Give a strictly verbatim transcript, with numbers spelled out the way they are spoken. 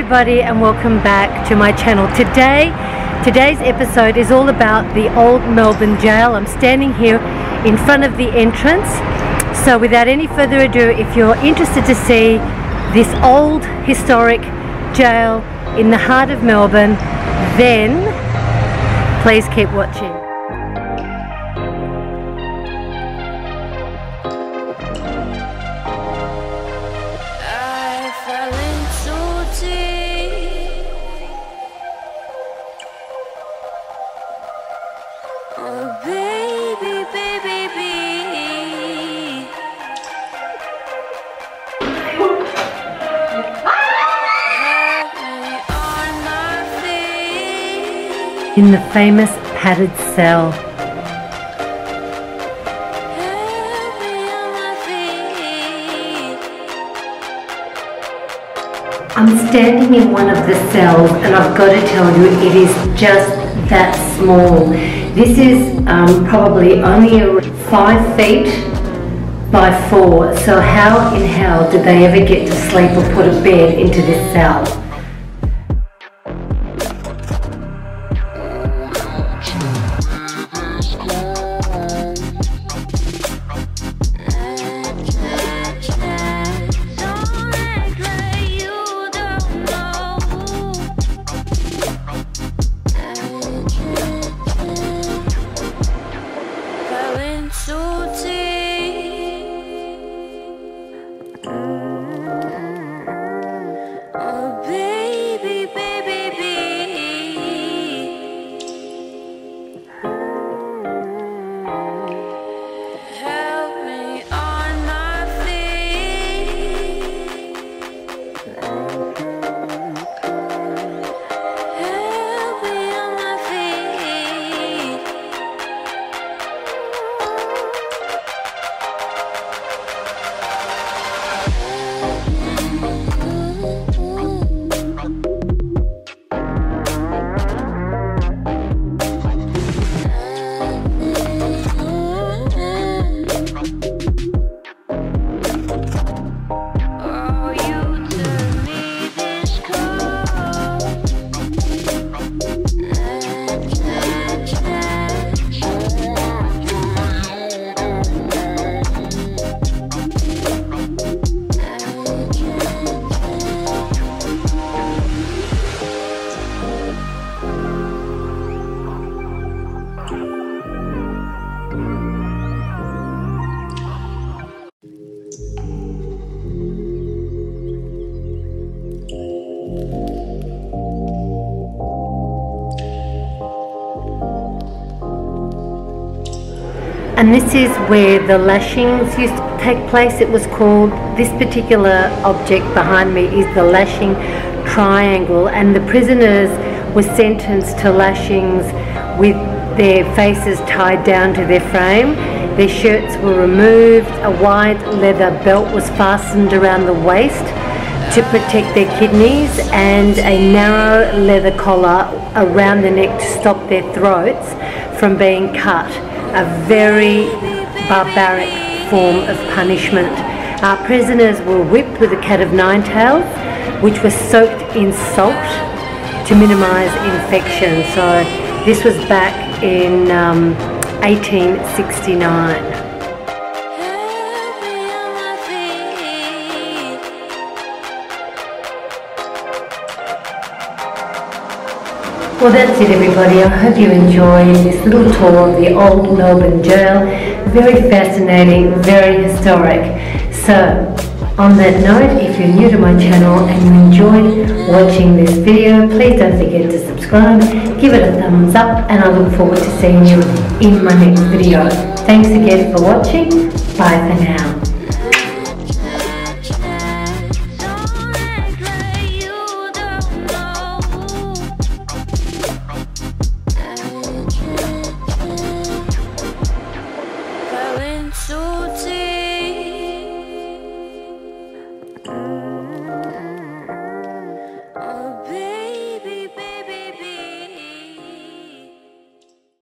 everybody and welcome back to my channel. Today, today's episode is all about the Old Melbourne Gaol. I'm standing here in front of the entrance. So without any further ado, if you're interested to see this old historic gaol in the heart of Melbourne, then please keep watching. In the famous padded cell. I'm standing in one of the cells and I've got to tell you, it is just that small. This is um, probably only five feet by four, so how in hell did they ever get to sleep or put a bed into this cell? And this is where the lashings used to take place. It was called, this particular object behind me is the lashing triangle, and the prisoners were sentenced to lashings with their faces tied down to their frame. Their shirts were removed, a wide leather belt was fastened around the waist to protect their kidneys, and a narrow leather collar around the neck to stop their throats from being cut. A very barbaric form of punishment. Our prisoners were whipped with a cat of nine tails, which was soaked in salt to minimise infection. So this was back in um, eighteen sixty-nine. Well, that's it everybody, I hope you enjoyed this little tour of the Old Melbourne Gaol. Very fascinating, very historic. So, on that note, if you're new to my channel and you enjoyed watching this video, please don't forget to subscribe, give it a thumbs up, and I look forward to seeing you in my next video. Thanks again for watching, bye for now.